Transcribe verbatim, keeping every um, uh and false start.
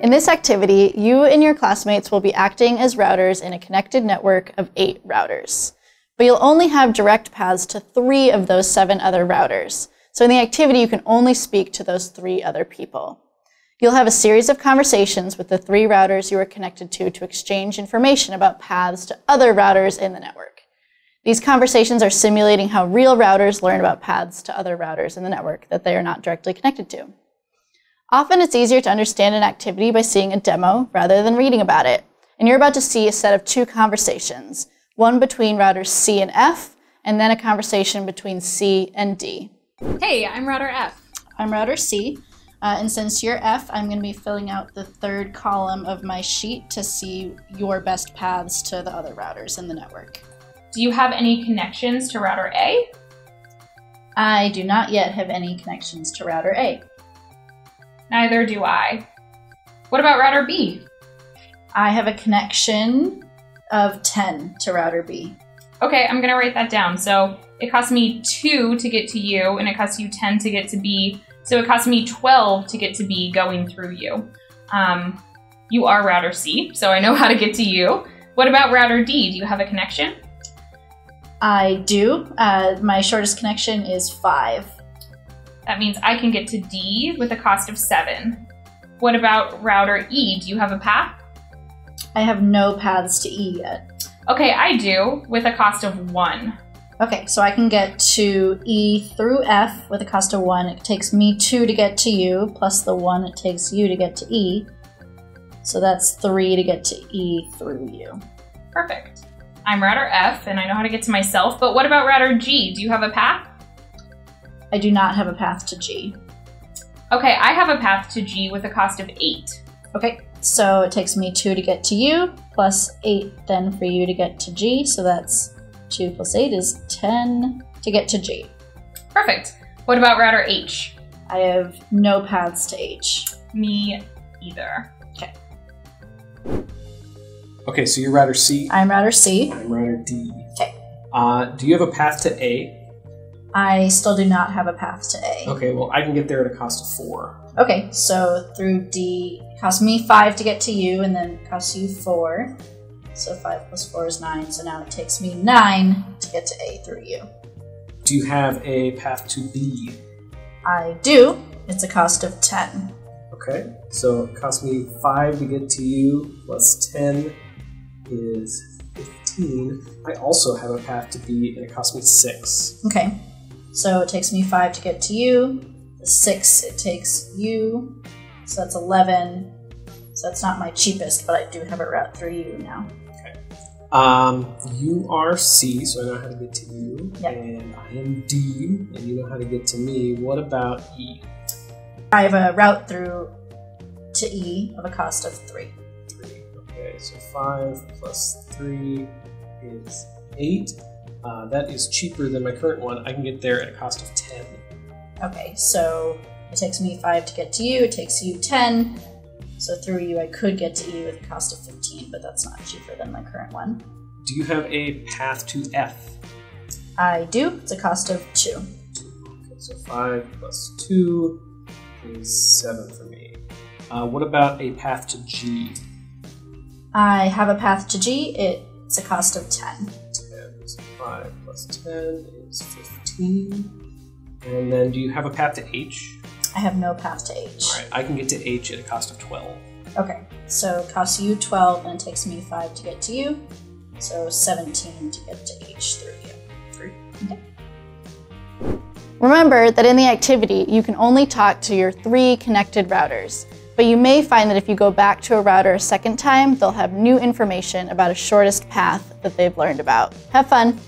In this activity, you and your classmates will be acting as routers in a connected network of eight routers. But you'll only have direct paths to three of those seven other routers. So in the activity, you can only speak to those three other people. You'll have a series of conversations with the three routers you are connected to to exchange information about paths to other routers in the network. These conversations are simulating how real routers learn about paths to other routers in the network that they are not directly connected to. Often it's easier to understand an activity by seeing a demo rather than reading about it. And you're about to see a set of two conversations, one between routers C and F, and then a conversation between C and D. Hey, I'm router F. I'm router C. Uh, and since you're F, I'm going to be filling out the third column of my sheet to see your best paths to the other routers in the network. Do you have any connections to router A? I do not yet have any connections to router A. Neither do I. What about router B? I have a connection of ten to router B. Okay, I'm going to write that down. So it costs me two to get to you, and it costs you ten to get to B. So it costs me twelve to get to B going through you. Um, you are router C, so I know how to get to you. What about router D? Do you have a connection? I do. Uh, my shortest connection is five. That means I can get to D with a cost of seven. What about router E? Do you have a path? I have no paths to E yet. Okay, I do, with a cost of one. Okay, so I can get to E through F with a cost of one. It takes me two to get to you, plus the one it takes you to get to E. So that's three to get to E through you. Perfect. I'm router F, and I know how to get to myself, but what about router G? Do you have a path? I do not have a path to G. Okay, I have a path to G with a cost of eight. Okay, so it takes me two to get to you, plus eight then for you to get to G, so that's two plus eight is ten to get to G. Perfect. What about router H? I have no paths to H. Me either. Okay. Okay, so you're router C. I'm router C. I'm router D. Okay. Uh, do you have a path to A? I still do not have a path to A. Okay, well, I can get there at a cost of four. Okay, so through D, it costs me five to get to you, and then it costs you four. So five plus four is nine, so now it takes me nine to get to A through you. Do you have a path to B? I do. It's a cost of ten. Okay, so it costs me five to get to you, plus ten is fifteen. I also have a path to B, and it costs me six. Okay, so it takes me five to get to you, six it takes you, so that's eleven. So that's not my cheapest, but I do have it route through you now. Um, you are C, so I know how to get to you, yep. And I am D, and you know how to get to me. What about E? I have a route through to E of a cost of three. Three, okay, so five plus three is eight. Uh, that is cheaper than my current one. I can get there at a cost of ten. Okay, so it takes me five to get to you, it takes you ten. So through you, I could get to E with a cost of fifteen, but that's not cheaper than my current one. Do you have a path to F? I do. It's a cost of two. Okay, so five plus two is seven for me. Uh, what about a path to G? I have a path to G. It's a cost of ten. ten, so five plus ten is fifteen. And then do you have a path to H? I have no path to H. All right, I can get to H at a cost of twelve. Okay, so it costs you twelve, and it takes me five to get to you, so seventeen to get to H through you. Three. Okay. Remember that in the activity, you can only talk to your three connected routers, but you may find that if you go back to a router a second time, they'll have new information about a shortest path that they've learned about. Have fun!